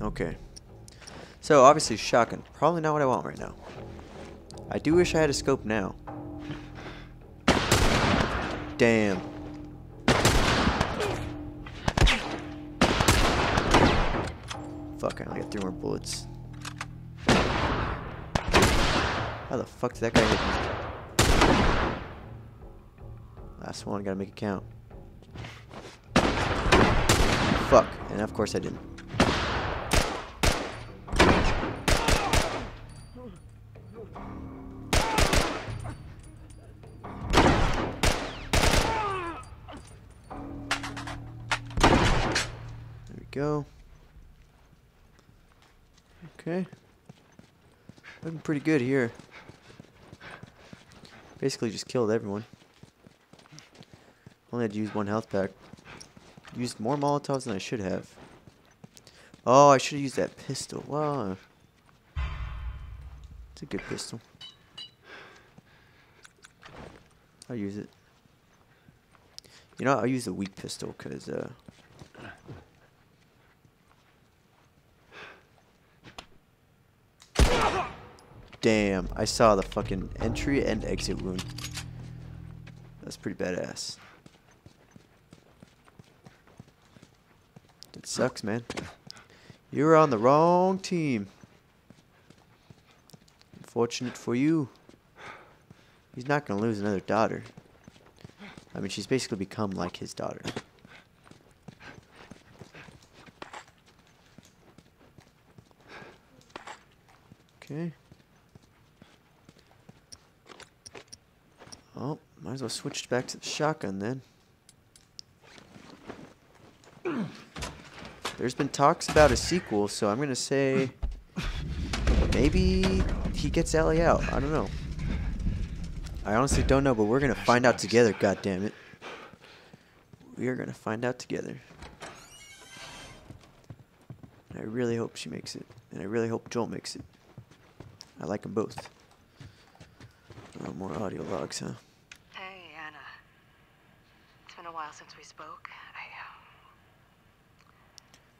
Okay. So, obviously, shotgun. Probably not what I want right now. I do wish I had a scope now. Damn. Fuck, I only got 3 more bullets. How the fuck did that guy hit me? Last one, gotta make it count. Fuck, and of course I didn't. There we go. Okay. Looking pretty good here. Basically just killed everyone. Only had to use 1 health pack. Used more Molotovs than I should have. Oh, I should have used that pistol. Wow. It's a good pistol. I'll use it. You know, I'll use the weak pistol because, damn, I saw the fucking entry and exit wound. That's pretty badass. It sucks, man. You're on the wrong team. Unfortunate for you. He's not gonna lose another daughter. I mean, she's basically become like his daughter. Okay. Oh, might as well switch back to the shotgun then. There's been talks about a sequel, so I'm going to say maybe he gets Ellie out. I don't know. I honestly don't know, but we're going to find out together, goddammit. We are going to find out together. And I really hope she makes it. And I really hope Joel makes it. I like them both. Oh, more audio logs, huh? Hey, Anna. It's been a while since we spoke.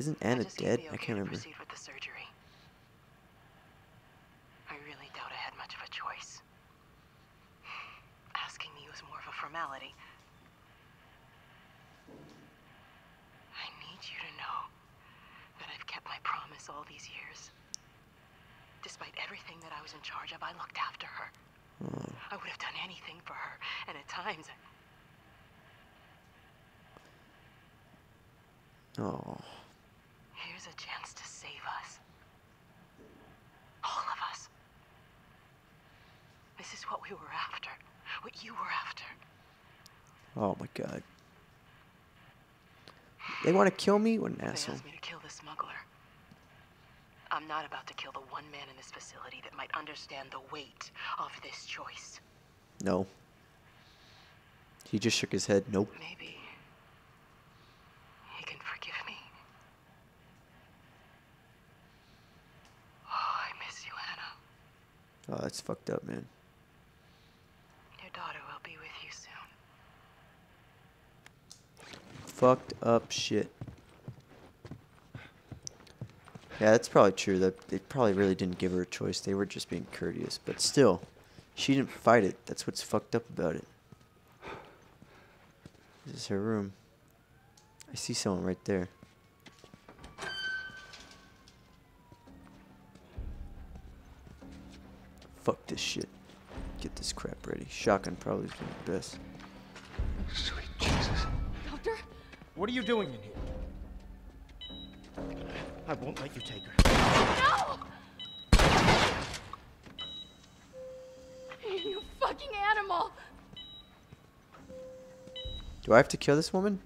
Isn't Anna dead? I can't remember. Proceed with the surgery. I really doubt I had much of a choice. Asking me was more of a formality. I need you to know that I've kept my promise all these years. Despite everything that I was in charge of, I looked after her. Oh. I would have done anything for her, and at times... Oh. Here's a chance to save us. All of us. This is what we were after. What you were after. Oh my god. They want to kill me? What an asshole. They asked me to kill the smuggler. I'm not about to kill the one man in this facility that might understand the weight of this choice. No. He just shook his head. Nope. Maybe. Oh, that's fucked up, man. Your daughter will be with you soon. Fucked up shit. Yeah, that's probably true. That they probably really didn't give her a choice. They were just being courteous. But still, she didn't fight it. That's what's fucked up about it. This is her room. I see someone right there. Fuck this shit. Get this crap ready. Shotgun probably is the best. Sweet Jesus. Doctor? What are you doing in here? I won't let you take her. No! You fucking animal! Do I have to kill this woman?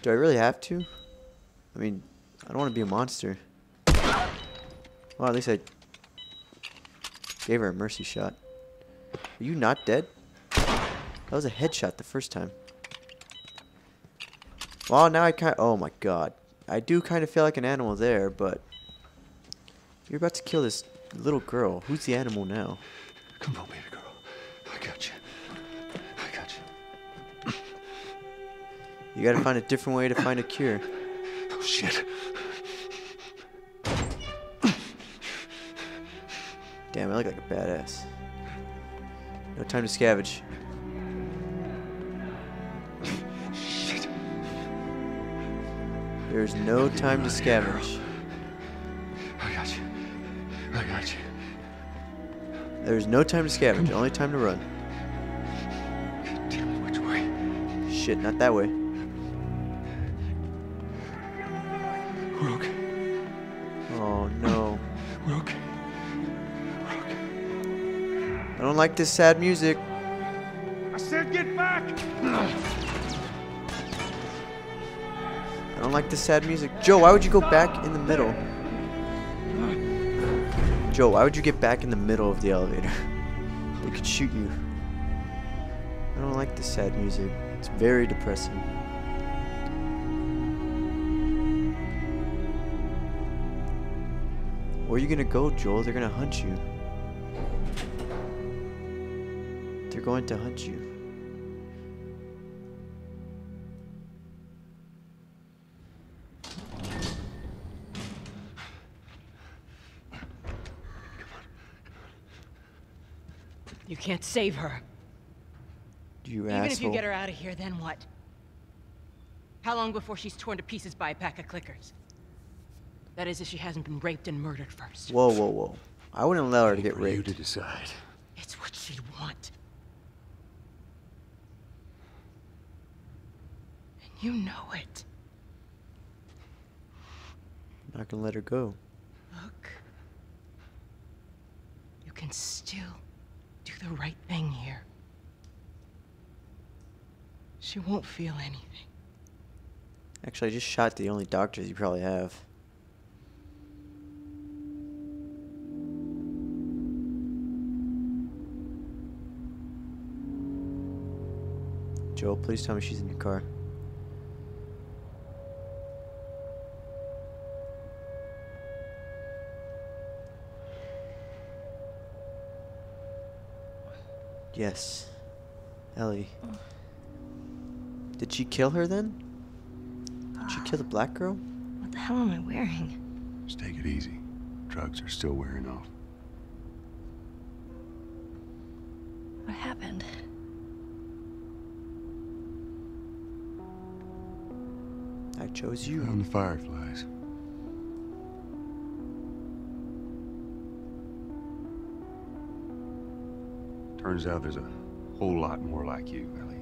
Do I really have to? I mean, I don't want to be a monster. Well, at least I... gave her a mercy shot. Are you not dead? That was a headshot the first time. Well, now I kind of... Oh, my God. I do kind of feel like an animal there, but... You're about to kill this little girl. Who's the animal now? Come on, baby girl. I got you. I got you. You gotta find a different way to find a cure. Oh, shit. Damn, I look like a badass. No time to scavenge. There's no time to scavenge. I got you. I got you. There's no time to scavenge, only time to run. Damn it, which way? Shit, not that way. We're okay. Oh no. We're okay. We're okay. I don't like this sad music. I said get back! I don't like this sad music. Joe, why would you go back in the middle? Joe, why would you get back in the middle of the elevator? They could shoot you. I don't like this sad music. It's very depressing. Where are you gonna go, Joel? They're gonna hunt you. They're going to hunt you. You can't save her. You asshole. Even if you get her out of here, then what? How long before she's torn to pieces by a pack of clickers? That is, if she hasn't been raped and murdered first. Whoa, whoa, whoa. I wouldn't allow her to get raped. You to decide. It's what she'd want. And you know it. I'm not gonna let her go. Look. You can still do the right thing here. She won't feel anything. Actually, I just shot the only doctors you probably have. Joel, please tell me she's in your car. Yes. Ellie. Did she kill her then? Did she kill the black girl? What the hell am I wearing? Just take it easy. Drugs are still wearing off. What happened? I chose you. Found the Fireflies. Turns out there's a whole lot more like you, Ellie.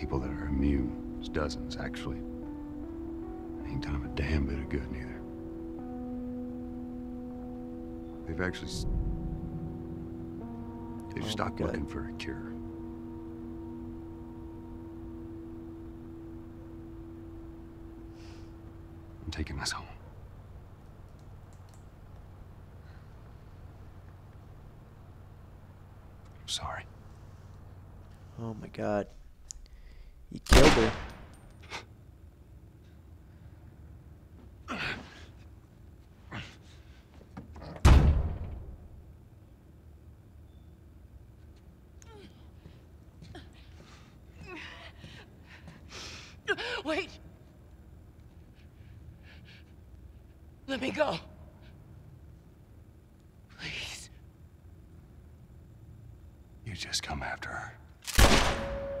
People that are immune. There's dozens, actually. Ain't done a damn bit of good, neither. They've actually... They've stopped looking for a cure. I'm taking this home. I'm sorry. Oh my God. You killed her. Wait. Let me go. Please. You just come after her.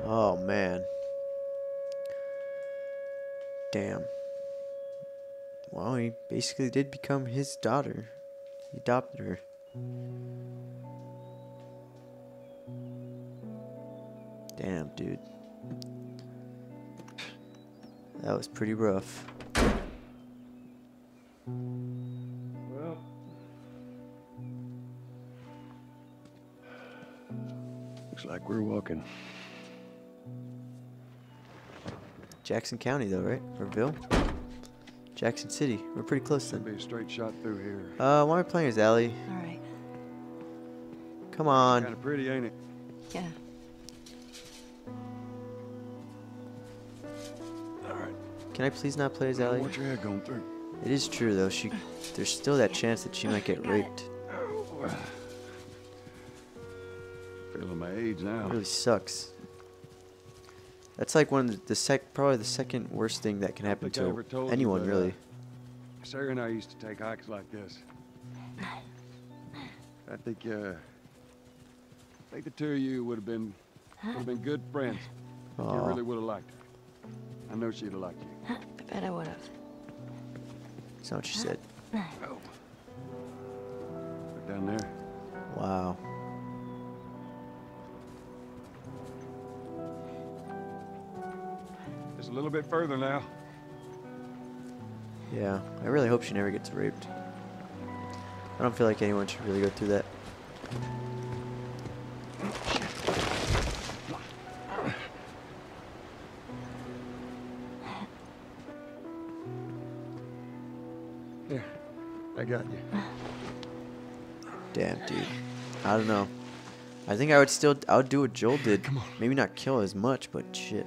Oh, man. Damn. Well, he basically did become his daughter. He adopted her. Damn, dude. That was pretty rough. Well. Looks like we're walking. Jackson County, though, right? Or Ville? Jackson City. We're pretty close then. It'll be a straight shot through here. Why are we playing as Ellie? All right. Come on. Kind of pretty, ain't it? Yeah. All right. Can I please not play as Ellie? Watch your head going through. It is true, though. There's still that chance that she might get raped. Feeling my age now. It really sucks. That's like one of probably the second worst thing that can happen to anyone, really. Sarah and I used to take hikes like this. I think the two of you would have been good friends. Aww. You really would have liked her. I know she'd have liked you. I bet I would have. That's not what she said. Oh. Look down there. Wow. Just a little bit further now. Yeah, I really hope she never gets raped. I don't feel like anyone should really go through that. Here, I got you. Damn, dude. I don't know. I think I would do what Joel did. Come on. Maybe not kill as much, but shit.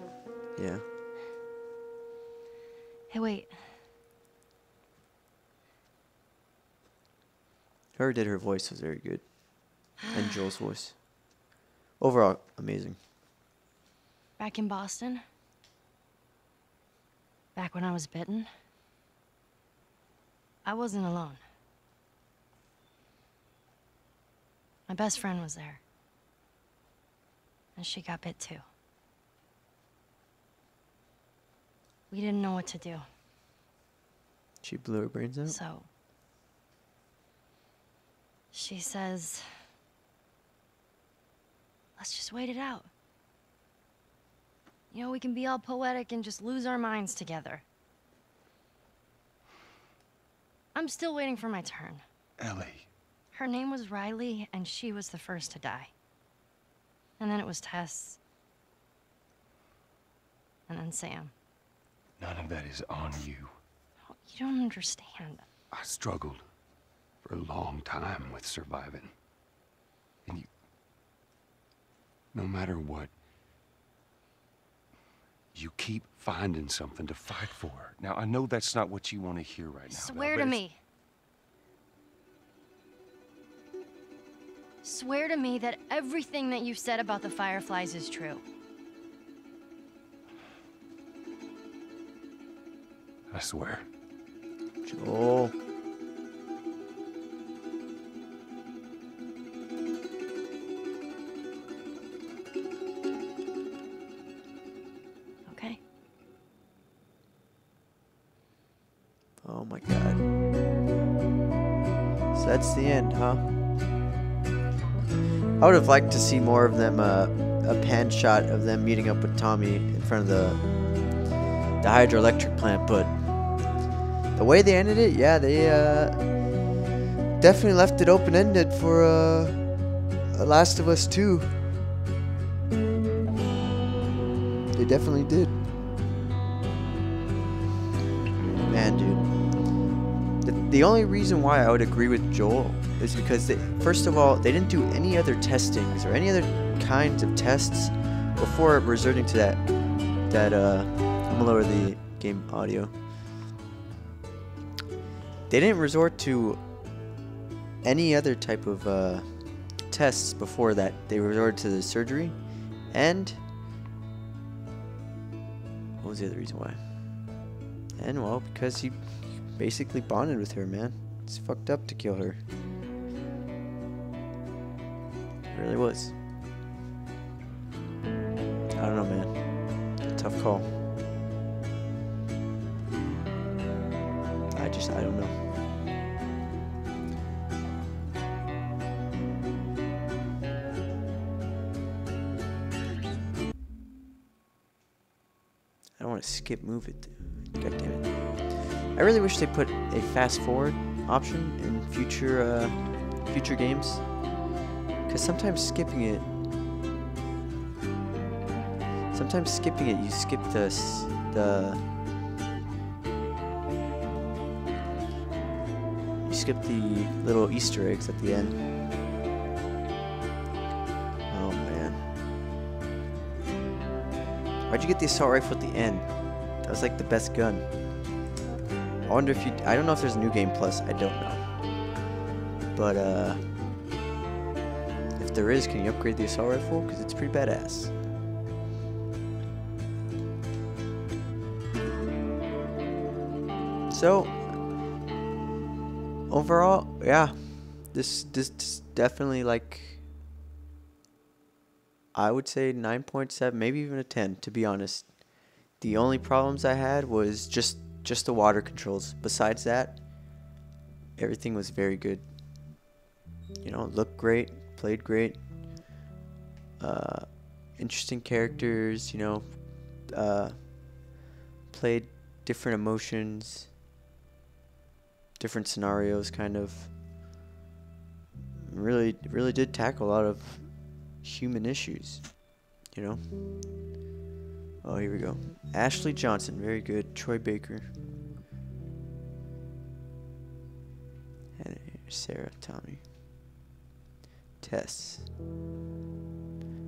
Yeah. Hey, wait. Whoever did her voice was very good. And Joel's voice. Overall, amazing. Back in Boston? Back when I was bitten? I wasn't alone. My best friend was there. And she got bit too. We didn't know what to do. She blew her brains out? So... she says, let's just wait it out. You know, we can be all poetic and just lose our minds together. I'm still waiting for my turn. Ellie. Her name was Riley, and she was the first to die. And then it was Tess. And then Sam. None of that is on you. No, you don't understand. I struggled. For a long time with surviving. And you... no matter what... you keep finding something to fight for. Now, I know that's not what you want to hear right now. Swear to me. Swear to me that everything that you've said about the Fireflies is true. I swear. Joel. Oh my god. So that's the end, huh? I would have liked to see more of them, a pan shot of them meeting up with Tommy in front of the hydroelectric plant, but the way they ended it, yeah, they definitely left it open-ended for The Last of Us 2. They definitely did. Man, dude. The only reason why I would agree with Joel is because, first of all, they didn't do any other testings or any other kinds of tests before resorting to that I'm gonna lower the game audio. They didn't resort to any other type of tests before that. They resorted to the surgery, and what was the other reason why? And, well, because he... basically bonded with her, man. It's fucked up to kill her. It really was. I don't know, man. Tough call. I don't know. I don't want to skip move it, dude. God damn it. I really wish they put a fast-forward option in future games, because sometimes skipping it, you skip the little Easter eggs at the end. Oh man, why'd you get the assault rifle at the end? That was like the best gun. I wonder if you... I don't know if there's a new game plus. I don't know. But, if there is, can you upgrade the assault rifle? Because it's pretty badass. So, overall, yeah. This definitely, like, I would say 9.7, maybe even a 10, to be honest. The only problems I had was just the water controls. Besides that, everything was very good. You know, looked great, played great. Interesting characters, you know, played different emotions, different scenarios, kind of. Really did tackle a lot of human issues, you know. Oh, here we go. Ashley Johnson, very good. Troy Baker. And Sarah, Tommy. Tess.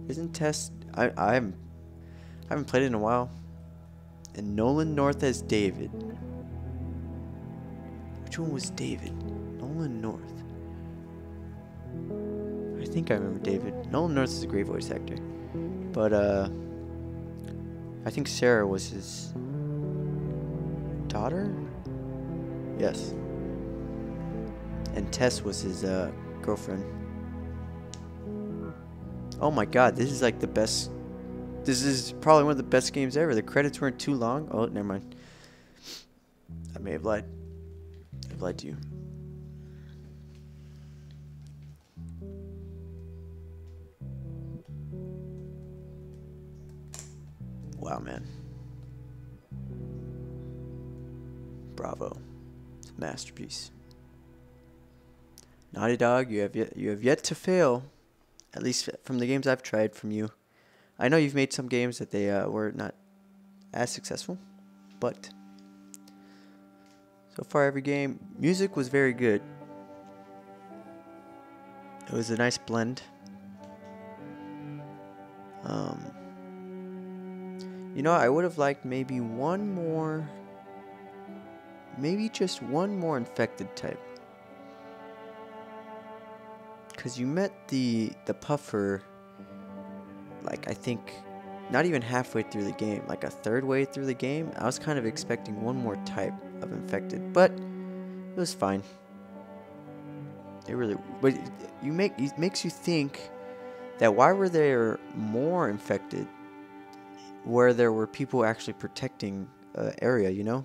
Isn't Tess... I haven't played it in a while. And Nolan North as David. Which one was David? Nolan North. I think I remember David. Nolan North is a great voice actor. But, I think Sarah was his daughter? Yes. And Tess was his, girlfriend. Oh my god, this is like the best... This is probably one of the best games ever. The credits weren't too long. Oh, never mind. I may have lied. I've lied to you. Wow, man. Bravo. It's a masterpiece. Naughty Dog, you have yet to fail. At least from the games I've tried from you. I know you've made some games that they were not as successful, but so far every game, music was very good. It was a nice blend. You know, I would have liked maybe one more, maybe just one more infected type. Because you met the puffer, like, I think not even halfway through the game, like a third way through the game. I was kind of expecting one more type of infected, but it was fine. It really, but it makes you think that why were there more infected? Where there were people actually protecting an area, you know?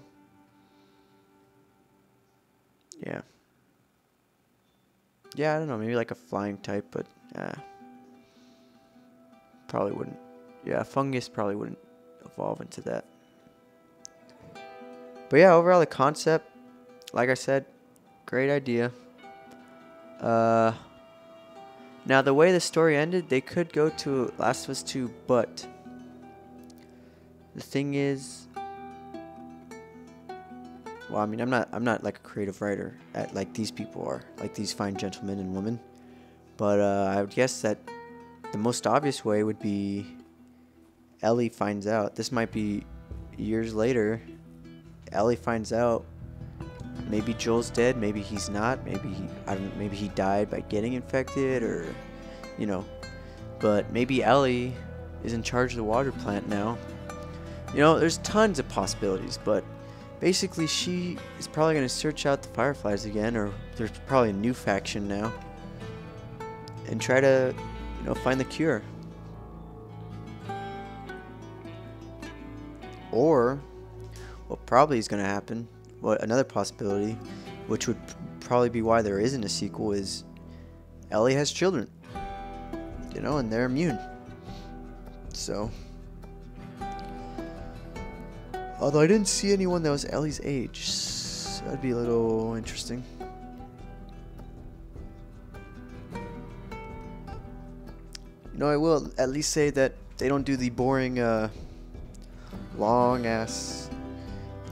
Yeah. Yeah, I don't know, maybe like a flying type, but... probably wouldn't. Yeah, fungus probably wouldn't evolve into that. But yeah, overall the concept, like I said, great idea. Now, the way the story ended, they could go to Last of Us 2, but... The thing is, well, I mean, I'm not like a creative writer at like these people are, like these fine gentlemen and women, but I would guess that the most obvious way would be Ellie finds out. This might be years later. Ellie finds out. Maybe Joel's dead. Maybe he's not. Maybe he, I don't know, maybe he died by getting infected, or you know. But maybe Ellie is in charge of the water plant now. You know, there's tons of possibilities, but basically she is probably going to search out the Fireflies again, or there's probably a new faction now, and try to, you know, find the cure. Or, what probably is going to happen, what another possibility, which would probably be why there isn't a sequel, is Ellie has children, you know, and they're immune. So... Although I didn't see anyone that was Ellie's age, so that'd be a little interesting. You know, I will at least say that they don't do the boring, long-ass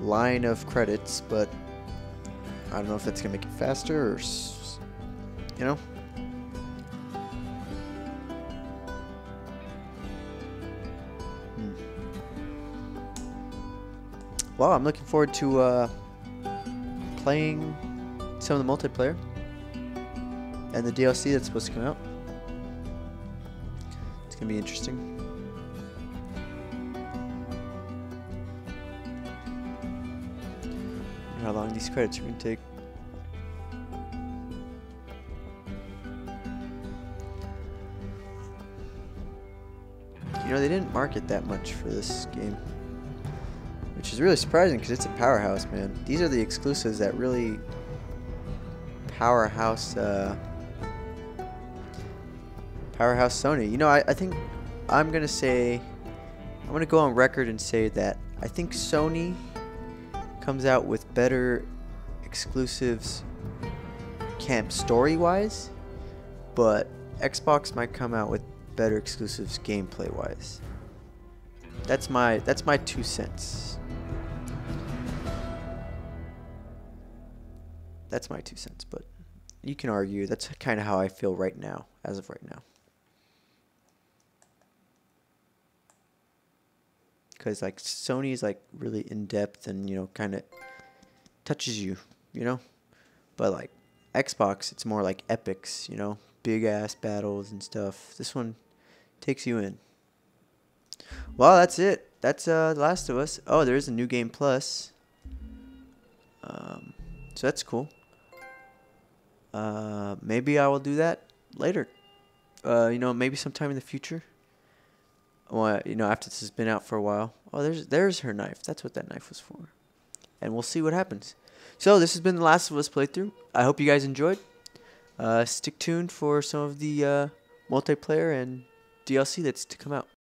line of credits, but I don't know if that's gonna make it faster, or, you know? Well, I'm looking forward to playing some of the multiplayer and the DLC that's supposed to come out. It's going to be interesting. How long these credits are going to take. know, they didn't market that much for this game, which is really surprising because it's a powerhouse, man. These are the exclusives that really powerhouse Sony. You know, I think I'm going to say, I'm going to go on record and say that I think Sony comes out with better exclusives camp story-wise, but Xbox might come out with better exclusives gameplay-wise. That's my 2 cents. That's my 2 cents, but you can argue that's kind of how I feel right now, as of right now. Because, like, Sony's, like, really in-depth and, you know, kind of touches you, you know? But, like, Xbox, it's more like epics, you know? Big-ass battles and stuff. This one takes you in. Well, that's it. That's The Last of Us. Oh, there is a new game plus. So that's cool. Maybe I will do that later. You know, maybe sometime in the future. Well, you know, after this has been out for a while. Oh, there's her knife. That's what that knife was for. And we'll see what happens. So this has been The Last of Us playthrough. I hope you guys enjoyed. Stick tuned for some of the multiplayer and DLC that's to come out.